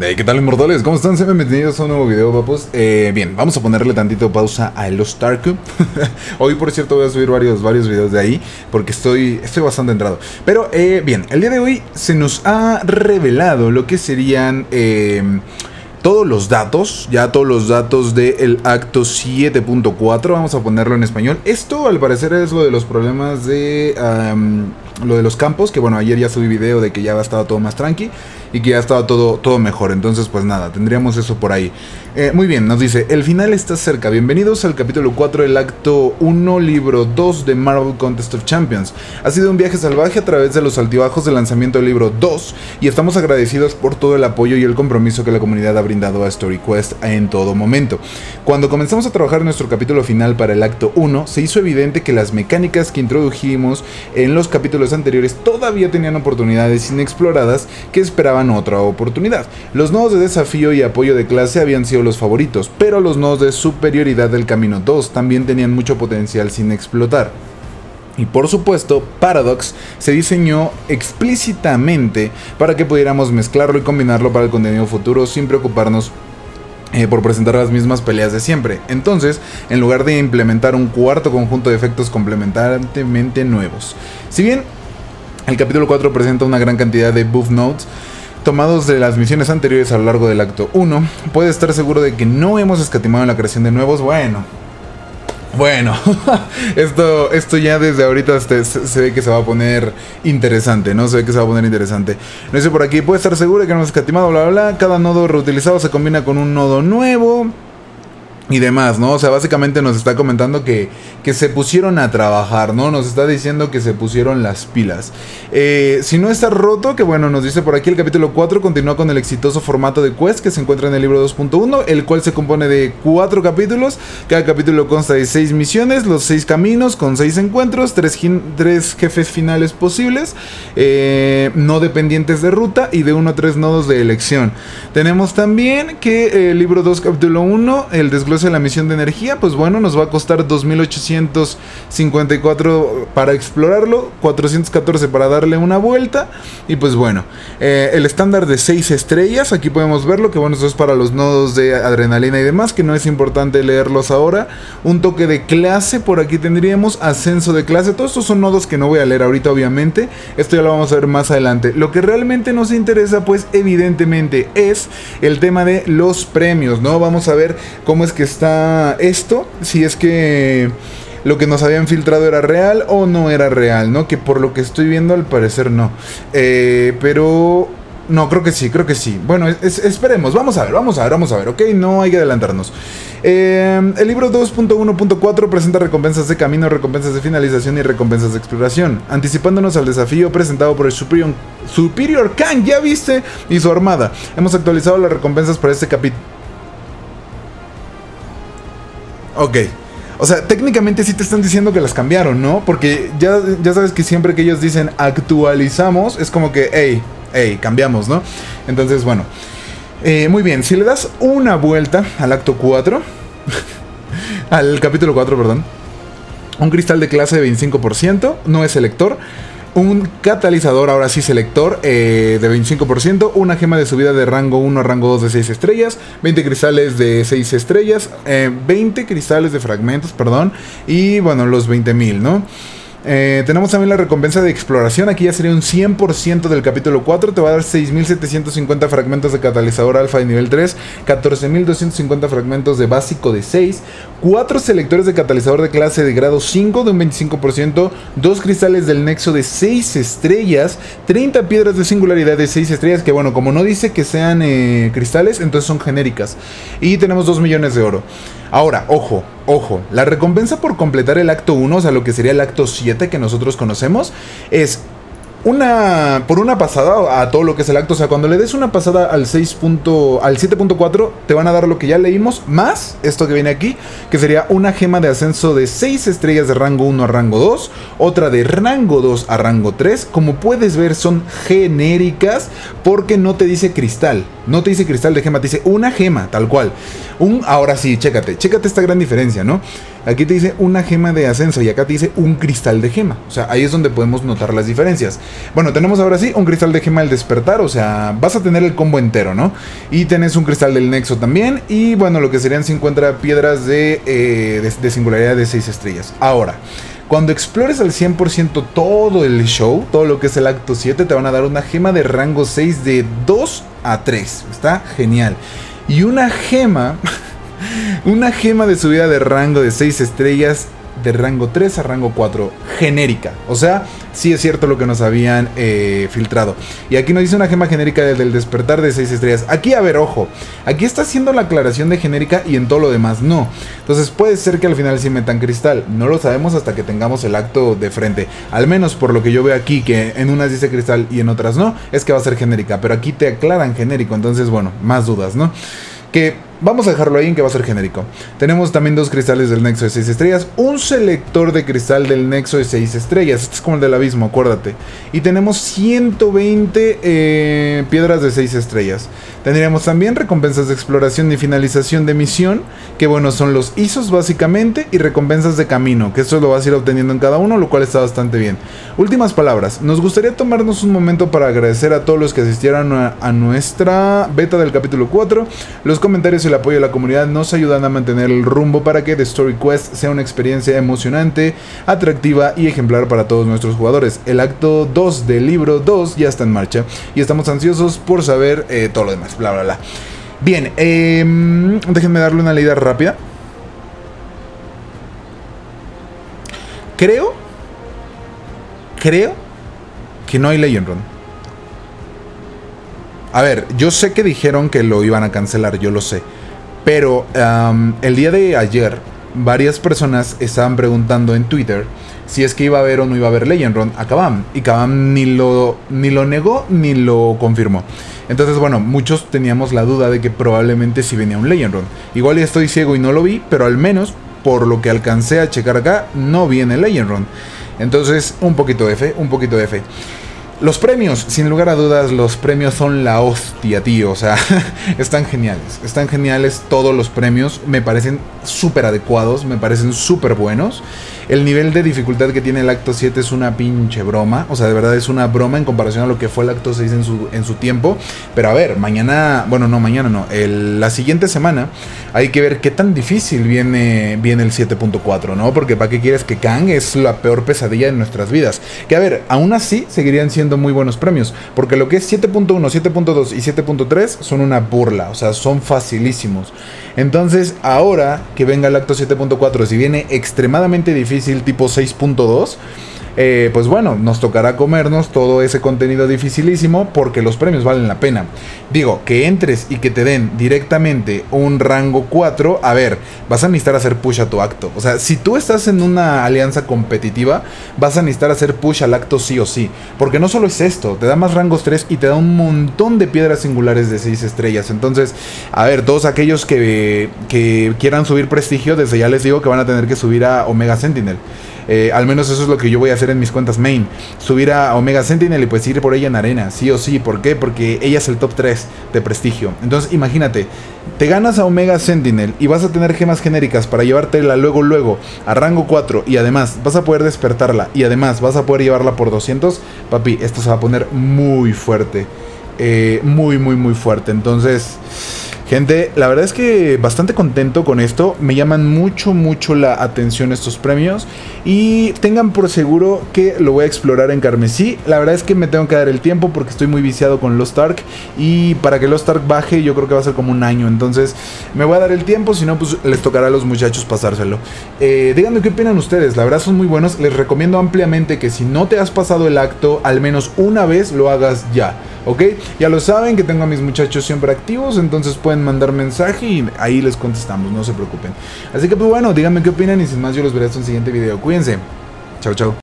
Hey, ¿qué tal, inmortales? ¿Cómo están? Sean bienvenidos a un nuevo video, papos. Bien, vamos a ponerle tantito pausa a los StarCoop. Hoy, por cierto, voy a subir varios videos de ahí, porque estoy bastante entrado. Pero, bien, el día de hoy se nos ha revelado lo que serían todos los datos, ya todos los datos del acto 7.4. Vamos a ponerlo en español. Esto, al parecer, es lo de los problemas de... lo de los campos, que bueno, ayer ya subí video de que ya estaba todo más tranqui y que ya estaba todo mejor, entonces pues nada, tendríamos eso por ahí. Muy bien, nos dice, el final está cerca, bienvenidos al capítulo 4 del acto 1, libro 2 de Marvel Contest of Champions. Ha sido un viaje salvaje a través de los altibajos del lanzamiento del libro 2 y estamos agradecidos por todo el apoyo y el compromiso que la comunidad ha brindado a Story Quest en todo momento. Cuando comenzamos a trabajar en nuestro capítulo final para el acto 1, se hizo evidente que las mecánicas que introdujimos en los capítulos anteriores todavía tenían oportunidades inexploradas que esperaban otra oportunidad. Los nodos de desafío y apoyo de clase habían sido los favoritos, pero los nodos de superioridad del camino 2 también tenían mucho potencial sin explotar. Y por supuesto, Paradox se diseñó explícitamente para que pudiéramos mezclarlo y combinarlo para el contenido futuro sin preocuparnos por presentar las mismas peleas de siempre. Entonces, en lugar de implementar un cuarto conjunto de efectos complementarmente nuevos. Si bien el capítulo 4 presenta una gran cantidad de buff notes tomados de las misiones anteriores a lo largo del acto 1, puede estar seguro de que no hemos escatimado en la creación de nuevos. Bueno, esto ya desde ahorita se ve que se va a poner interesante, ¿no? No sé, por aquí, puede estar seguro de que no hemos escatimado, bla, bla, bla. Cada nodo reutilizado se combina con un nodo nuevo y demás, ¿no? O sea, básicamente nos está comentando que se pusieron a trabajar, ¿no? Nos está diciendo que se pusieron las pilas. Si no está roto, que bueno, nos dice por aquí, el capítulo 4 continúa con el exitoso formato de quest que se encuentra en el libro 2.1, el cual se compone de 4 capítulos. Cada capítulo consta de 6 misiones, los 6 caminos, con 6 encuentros, 3 jefes finales posibles, no dependientes de ruta, y de 1 a 3 nodos de elección. Tenemos también que el libro 2, capítulo 1, el desglose de la misión de energía, pues bueno, nos va a costar 2.854 para explorarlo, 414 para darle una vuelta, y pues bueno, el estándar de 6 estrellas, aquí podemos verlo, que bueno, eso es para los nodos de adrenalina y demás, que no es importante leerlos ahora. Un toque de clase, por aquí tendríamos ascenso de clase, todos estos son nodos que no voy a leer ahorita, obviamente, esto ya lo vamos a ver más adelante. Lo que realmente nos interesa, pues evidentemente, es el tema de los premios, ¿no? Vamos a ver cómo es que está esto, si es que lo que nos habían filtrado era real o no era real, ¿no? Que por lo que estoy viendo al parecer no, pero no, creo que sí, bueno, esperemos, vamos a ver, ok, no hay que adelantarnos. El libro 2.1.4 presenta recompensas de camino, recompensas de finalización y recompensas de exploración, anticipándonos al desafío presentado por el Superior Khan, ya viste, y su armada. Hemos actualizado las recompensas para este capítulo. Ok, o sea, técnicamente sí te están diciendo que las cambiaron, ¿no? Porque ya sabes que siempre que ellos dicen actualizamos, es como que, hey, cambiamos, ¿no? Entonces, bueno, muy bien, si le das una vuelta al acto 4, al capítulo 4, perdón, un cristal de clase de 25%, no es selector. Un catalizador, ahora sí selector, de 25%, una gema de subida de rango 1 a rango 2 de 6 estrellas, 20 cristales de 6 estrellas, 20 cristales de fragmentos, perdón, y bueno, los 20.000, ¿no? Tenemos también la recompensa de exploración, aquí ya sería un 100% del capítulo 4, te va a dar 6.750 fragmentos de catalizador alfa de nivel 3, 14.250 fragmentos de básico de 6, 4 selectores de catalizador de clase de grado 5 de un 25%, 2 cristales del nexo de 6 estrellas, 30 piedras de singularidad de 6 estrellas, que bueno, como no dice que sean cristales, entonces son genéricas, y tenemos 2 millones de oro. Ahora, ojo, la recompensa por completar el acto 1, o sea, lo que sería el acto 7 que nosotros conocemos, es por una pasada a todo lo que es el acto. O sea, cuando le des una pasada al 7.4, te van a dar lo que ya leímos, más esto que viene aquí, que sería una gema de ascenso de 6 estrellas de rango 1 a rango 2, otra de rango 2 a rango 3, como puedes ver son genéricas porque no te dice cristal. No te dice cristal de gema, te dice una gema, tal cual. Ahora sí, chécate esta gran diferencia, ¿no? Aquí te dice una gema de ascenso y acá te dice un cristal de gema. O sea, ahí es donde podemos notar las diferencias. Bueno, tenemos ahora sí un cristal de gema al despertar. O sea, vas a tener el combo entero, ¿no? Y tenés un cristal del nexo también. Y bueno, lo que serían 50 piedras de singularidad de 6 estrellas. Ahora, cuando explores al 100% todo el show, todo lo que es el acto 7, te van a dar una gema de rango 6 de 2 a 3. Está genial. Y una gema... una gema de subida de rango de 6 estrellas de rango 3 a rango 4, genérica. O sea, sí es cierto lo que nos habían filtrado. Y aquí nos dice una gema genérica del despertar de 6 estrellas. Aquí, a ver, ojo, aquí está haciendo la aclaración de genérica y en todo lo demás no. Entonces puede ser que al final sí metan cristal. No lo sabemos hasta que tengamos el acto de frente. Al menos por lo que yo veo aquí, que en unas dice cristal y en otras no, es que va a ser genérica. Pero aquí te aclaran genérico, entonces bueno, más dudas, ¿no? Que vamos a dejarlo ahí en que va a ser genérico. Tenemos también dos cristales del nexo de 6 estrellas. Un selector de cristal del nexo de 6 estrellas. Este es como el del abismo, acuérdate. Y tenemos 120 piedras de 6 estrellas. Tendríamos también recompensas de exploración y finalización de misión. Que bueno, son los ISOs básicamente. Y recompensas de camino. Que esto lo vas a ir obteniendo en cada uno, lo cual está bastante bien. Últimas palabras. Nos gustaría tomarnos un momento para agradecer a todos los que asistieron a nuestra beta del capítulo 4. Los comentarios y el apoyo de la comunidad nos ayudan a mantener el rumbo para que The Story Quest sea una experiencia emocionante, atractiva y ejemplar para todos nuestros jugadores. El acto 2 del libro 2 ya está en marcha y estamos ansiosos por saber todo lo demás, bla bla bla. Bien, déjenme darle una leída rápida. Creo que no hay Legend Run. A ver, yo sé que dijeron que lo iban a cancelar, yo lo sé. Pero el día de ayer, varias personas estaban preguntando en Twitter si es que iba a haber o no iba a haber Legend Run a Kabam. Y Kabam ni lo negó ni lo confirmó. Entonces, bueno, muchos teníamos la duda de que probablemente sí venía un Legend Run. Igual estoy ciego y no lo vi, pero al menos por lo que alcancé a checar acá, no viene Legend Run. Entonces, un poquito F. Los premios, sin lugar a dudas, los premios son la hostia, tío. O sea, están geniales todos los premios. Me parecen súper adecuados, me parecen súper buenos. El nivel de dificultad que tiene el acto 7 es una pinche broma. O sea, de verdad es una broma en comparación a lo que fue el acto 6 en su tiempo. Pero a ver, la siguiente semana hay que ver qué tan difícil viene el 7.4, ¿no? Porque ¿para qué quieres que Kang? Es la peor pesadilla de nuestras vidas. Que a ver, aún así seguirían siendo muy buenos premios, porque lo que es 7.1, 7.2 y 7.3 son una burla, o sea, son facilísimos. Entonces, ahora que venga el acto 7.4, si viene extremadamente difícil, tipo 6.2, pues bueno, nos tocará comernos todo ese contenido dificilísimo, porque los premios valen la pena. Digo, que entres y que te den directamente un rango 4, a ver, vas a necesitar hacer push a tu acto. O sea, si tú estás en una alianza competitiva, vas a necesitar hacer push al acto sí o sí, porque no solo es esto, te da más rangos 3 y te da un montón de piedras singulares de 6 estrellas. Entonces, a ver, todos aquellos que quieran subir prestigio, desde ya les digo que van a tener que subir a Omega Sentinel. Al menos eso es lo que yo voy a hacer en mis cuentas main. Subir a Omega Sentinel y pues ir por ella en arena, sí o sí. ¿Por qué? Porque ella es el top 3 de prestigio. Entonces imagínate, te ganas a Omega Sentinel y vas a tener gemas genéricas para llevártela luego a rango 4. Y además vas a poder despertarla y además vas a poder llevarla por 200. Papi, esto se va a poner muy fuerte. Muy fuerte. Entonces... gente, la verdad es que bastante contento con esto. Me llaman mucho la atención estos premios. Y tengan por seguro que lo voy a explorar en carmesí. La verdad es que me tengo que dar el tiempo porque estoy muy viciado con Lost Ark. Y para que Lost Ark baje yo creo que va a ser como un año. Entonces me voy a dar el tiempo, si no pues les tocará a los muchachos pasárselo. Díganme qué opinan ustedes, la verdad son muy buenos. Les recomiendo ampliamente que si no te has pasado el acto, al menos una vez lo hagas ya. ¿Ok? Ya lo saben que tengo a mis muchachos siempre activos, entonces pueden mandar mensaje y ahí les contestamos, no se preocupen. Así que pues bueno, díganme qué opinan y sin más yo los veré hasta un siguiente video. Cuídense. Chao, chao.